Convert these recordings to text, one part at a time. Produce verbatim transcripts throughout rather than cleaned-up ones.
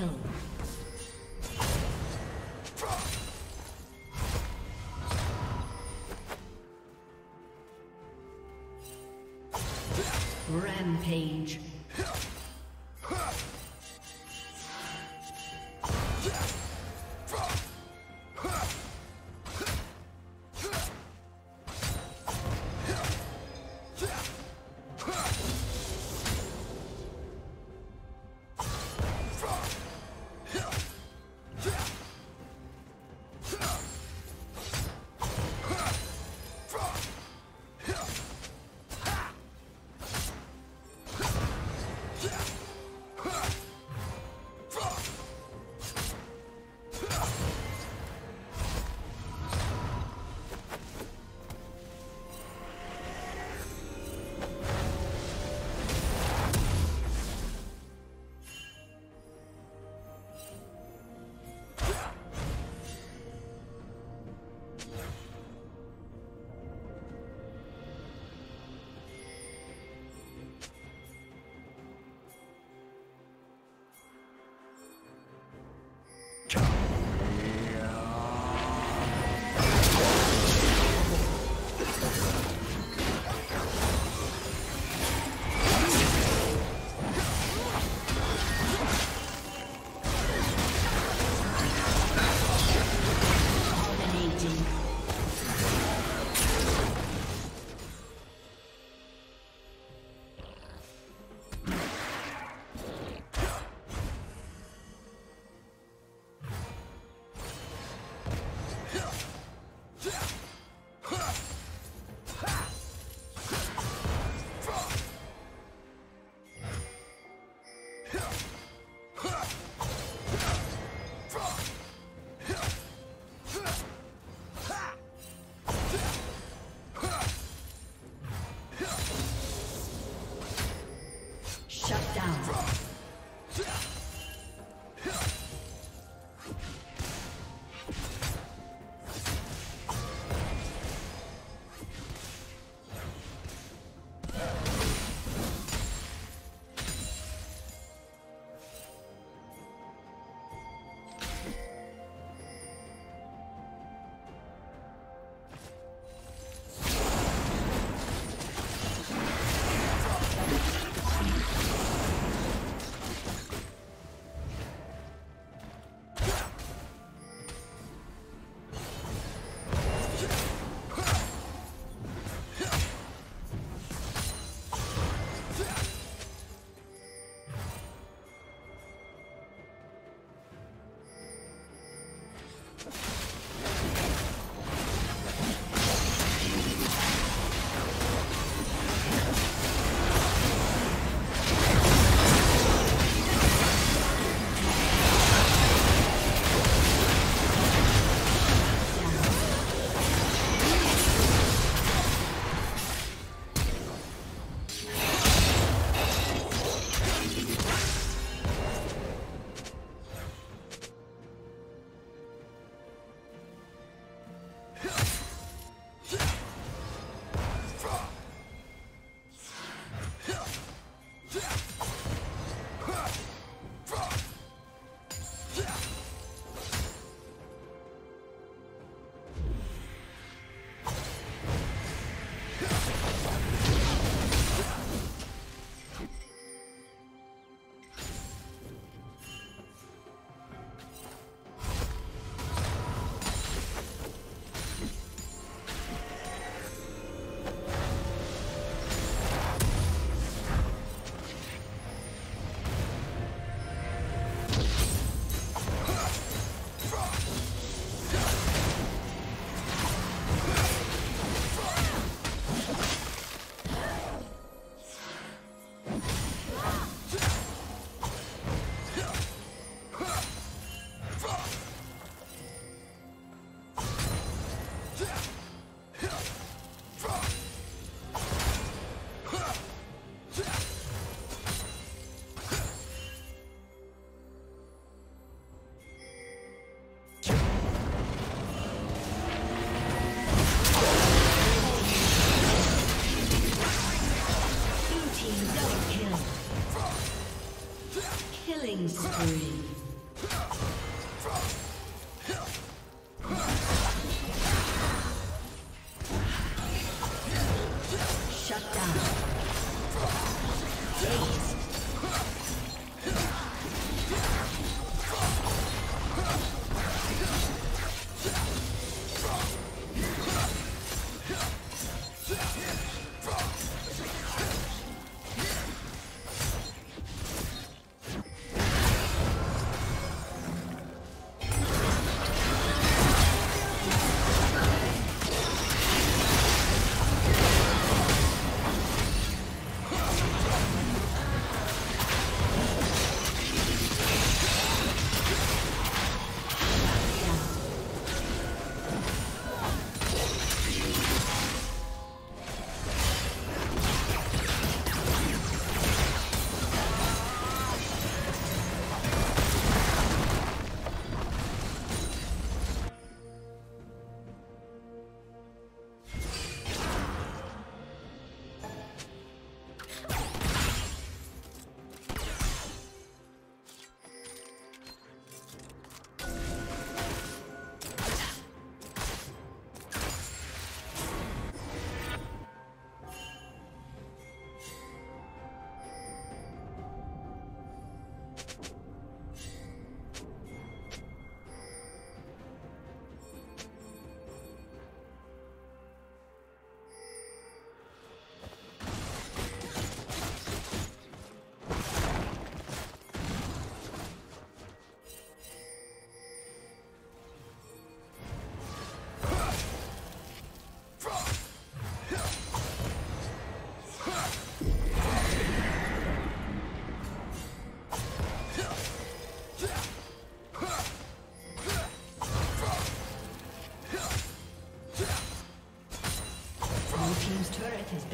kill. Rampage.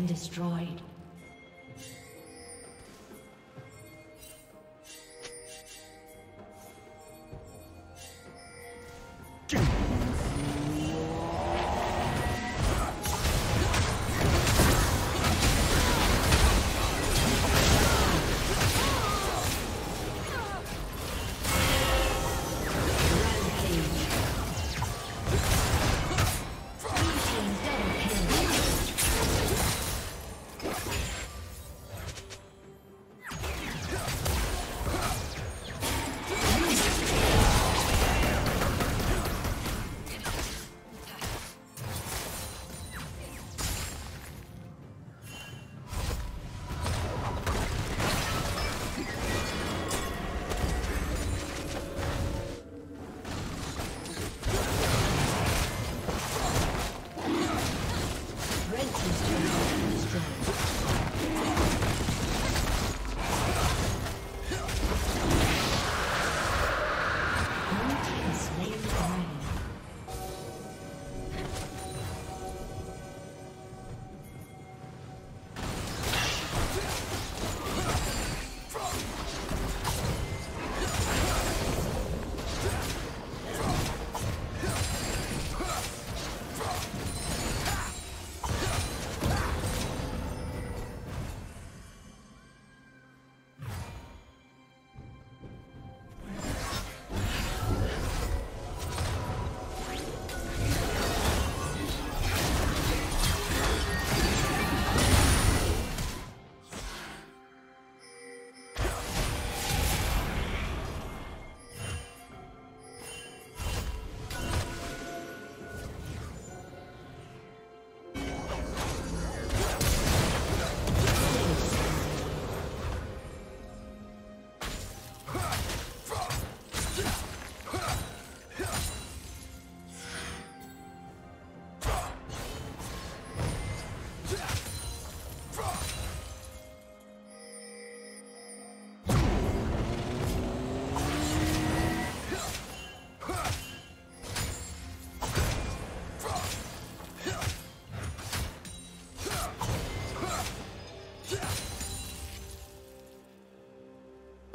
been destroyed.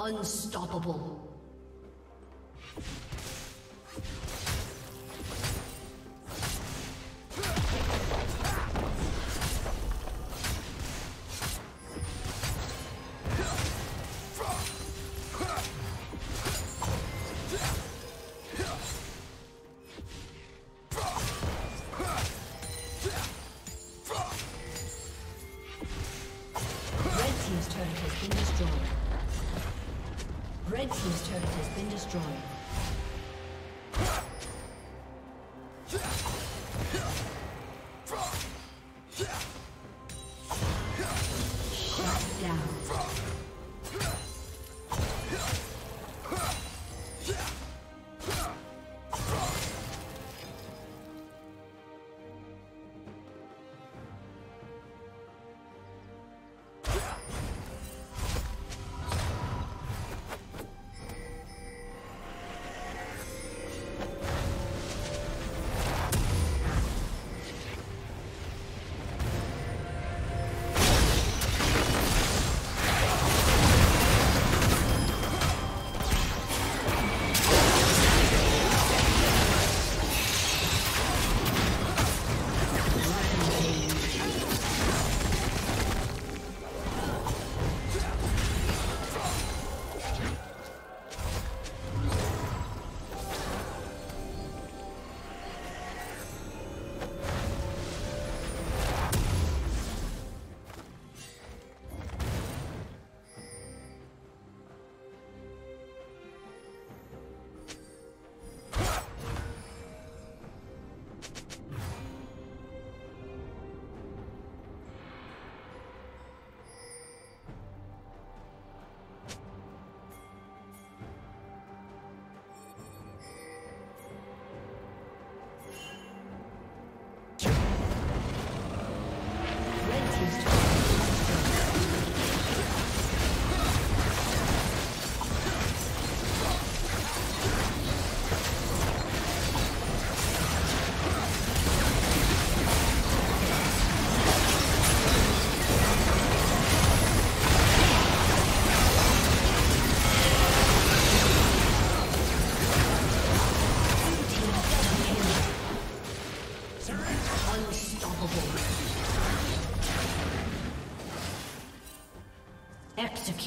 Unstoppable. Red team's turret has been destroyed. Red team's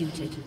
executed.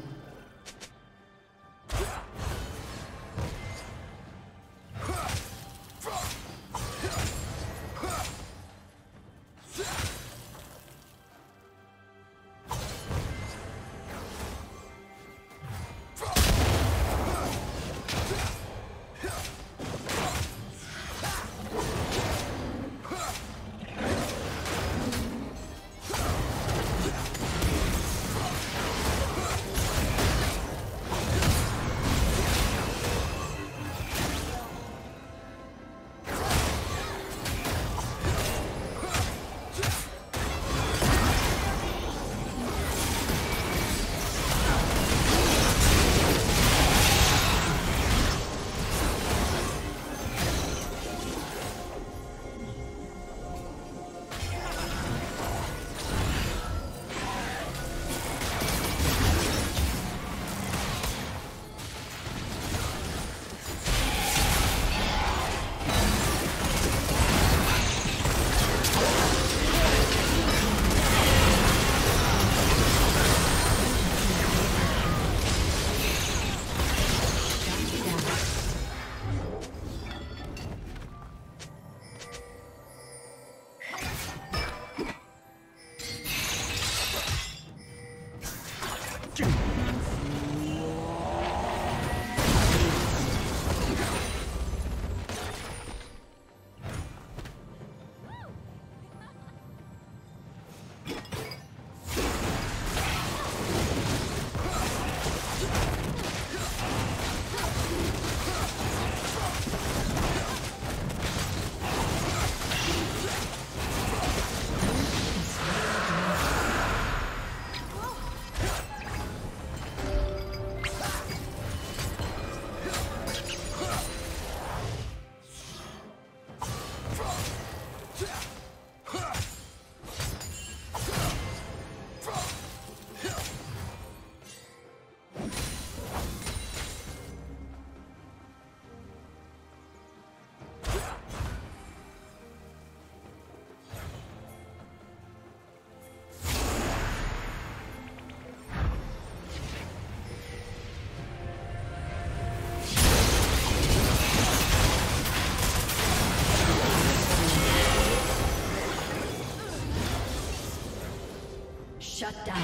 Shut down.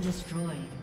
Destroyed.